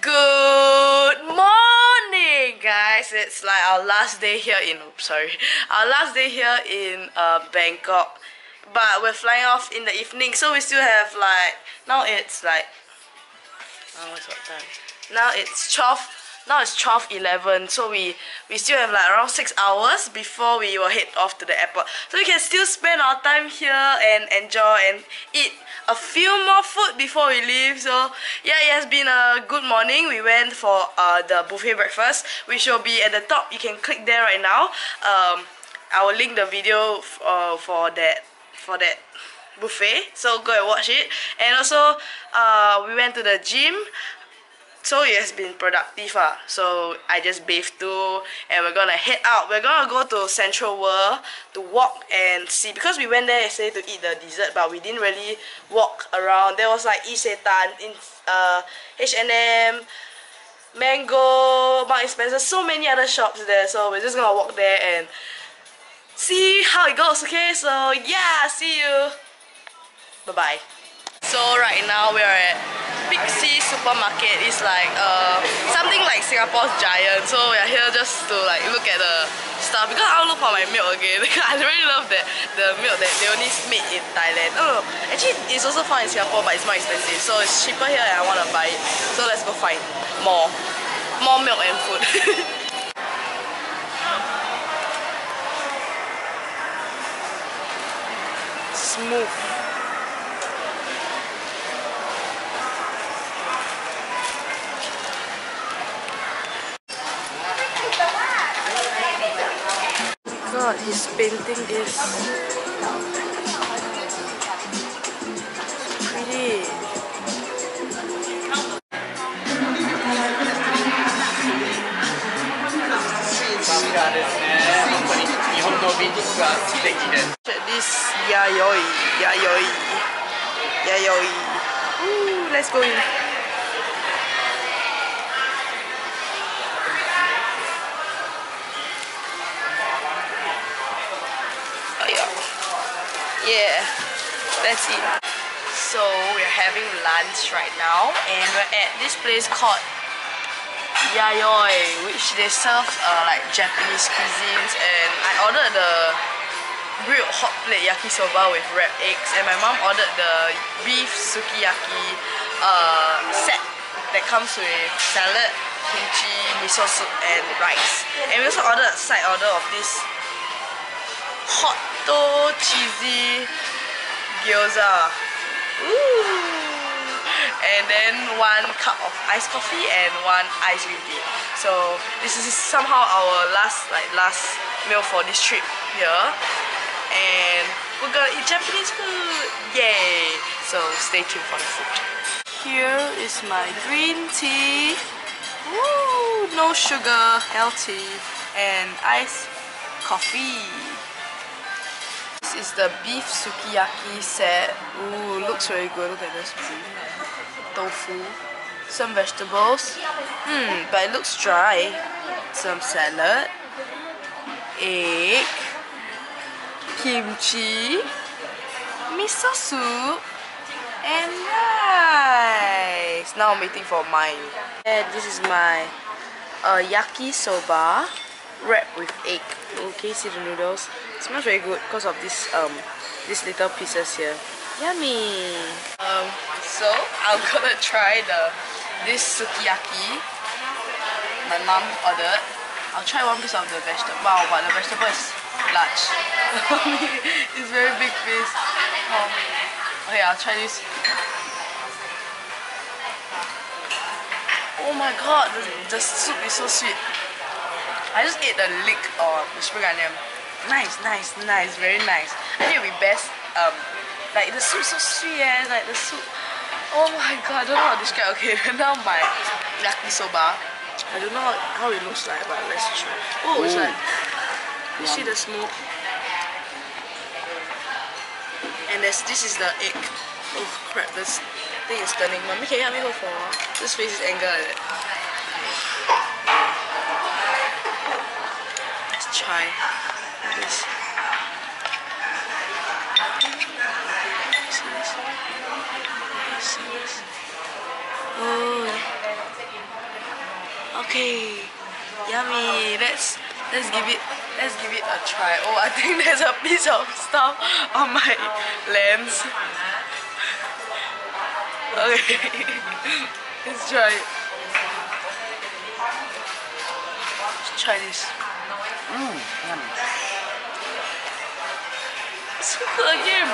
Good morning, guys. It's like our last day here in Bangkok, but we're flying off in the evening, so we still have like now it's like what time? Now it's 12:11, so we still have like around 6 hours before we will head off to the airport. So we can still spend our time here and enjoy and eat a few more food before we leave. So yeah, it has been a good morning. We went for the buffet breakfast, which will be at the top. You can click there right now. I will link the video for that buffet, so go and watch it. And also we went to the gym. So it has been productive, so I just bathed too, and we're gonna head out. We're gonna go to Central World to walk and see, because we went there yesterday to eat the dessert, but we didn't really walk around. There was like Isetan, H&M, Mango, Mark Spencer, so many other shops there. So we're just gonna walk there and see how it goes, okay? So yeah, see you. Bye-bye. So right now we are at Big C supermarket. Is like something like Singapore's Giant. So we are here just to like look at the stuff, because I'll look for my milk again. I really love that the milk that they only made in Thailand. Oh no, actually it's also found in Singapore, but it's more expensive, so it's cheaper here and I want to buy it. So let's go find more milk and food. Smooth. God, his painting is pretty. This Yayoi. Ooh, let's go in. Yeah, that's it. So we're having lunch right now, and we're at this place called Yayoi, which they serve like Japanese cuisines. And I ordered the grilled hot plate yakisoba with wrapped eggs, and my mom ordered the beef sukiyaki set that comes with salad, kimchi, miso soup, and rice. And we also ordered a side order of this hot cheesy gyoza. Ooh. And then 1 cup of iced coffee and 1 iced green tea. So this is somehow our last meal for this trip here, and we're gonna eat Japanese food. Yay! So stay tuned for the food. Here is my green tea. Ooh, no sugar, healthy, and iced coffee. This is the beef sukiyaki set. Ooh, looks really good. Look at this. Tofu, some vegetables. But it looks dry. Some salad, egg, kimchi, miso soup, and rice. Now I'm waiting for mine. And this is my yakisoba wrapped with egg. Okay, see the noodles. It smells very good because of these little pieces here. Yummy. So I'm gonna try this sukiyaki my mom ordered. I'll try one piece of the vegetable. Wow, but the vegetable is large. It's very big piece. Okay, I'll try this. Oh my god, the soup is so sweet. I just ate the lick of the spring onion. Nice, very nice. I think it would be best, like the soup so sweet, like the soup. Oh my god, I don't know how to describe. Okay, now my yakisoba. I don't know how it looks like, but let's try. Oh, it's like, you see the smoke? And this is the egg. Oh crap, this thing is turning. Mommy, can you help me go for a while? This face is anger like that. Let's try. This. See this? Oh. Okay, yummy. Let's give it a try. Oh, I think there's a piece of stuff on my lens. Okay, let's try it. Let's try this. Mmm, yummy. It's good again.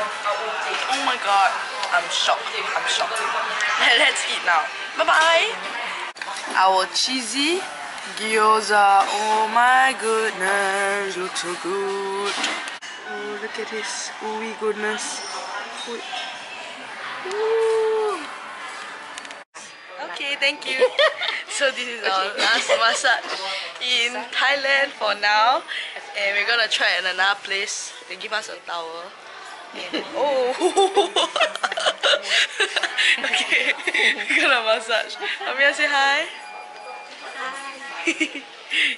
Oh my god, I'm shocked. I'm shocked. Let's eat now. Bye bye. Our cheesy gyoza. Oh my goodness, looks so good. Oh, look at this. Ooh, goodness. Ooh. Okay, thank you. So this is our last massage in Thailand for now, and we're gonna try another place. They give us a towel. Oh. Okay, we're gonna massage. Amir, say hi. Hi.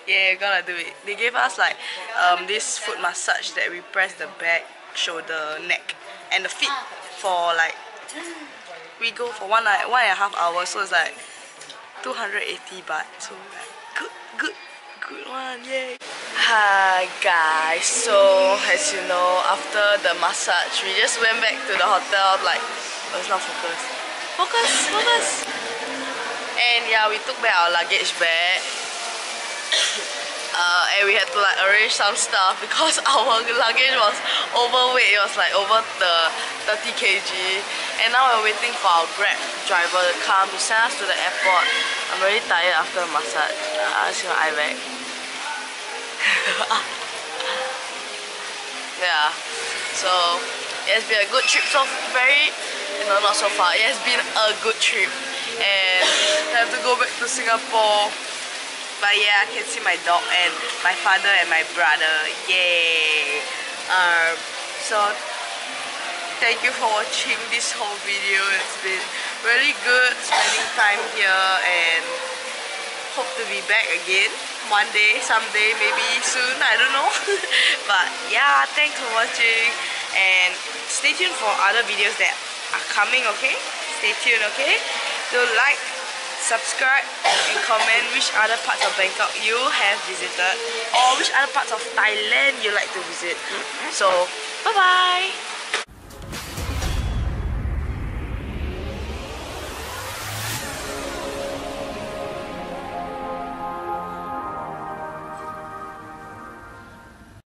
Yeah, we're gonna do it. They gave us like this foot massage that we press the back, shoulder, neck, and the feet for like. We go for one and a half hours, so it's like 280 baht. So like, good one, yay! Hi guys, so as you know, after the massage, we just went back to the hotel. Like, oh, it's not focused. Focus. And yeah, we took back our luggage back. And we had to like arrange some stuff because our luggage was overweight. It was like over the 30 kg, and now we're waiting for our Grab driver to come to send us to the airport. I'm really tired after the massage. I see my eye back. Yeah, so it has been a good trip. So very, no, not so far. It has been a good trip, and I have to go back to Singapore. But yeah, I can see my dog and my father and my brother. Yay! So thank you for watching this whole video. It's been really good spending time here, and hope to be back again one day, someday, maybe soon. I don't know. But yeah, thanks for watching, and stay tuned for other videos that are coming. Okay, stay tuned. Okay, so like, subscribe, and comment which other parts of Bangkok you have visited, or which other parts of Thailand you like to visit. So bye bye.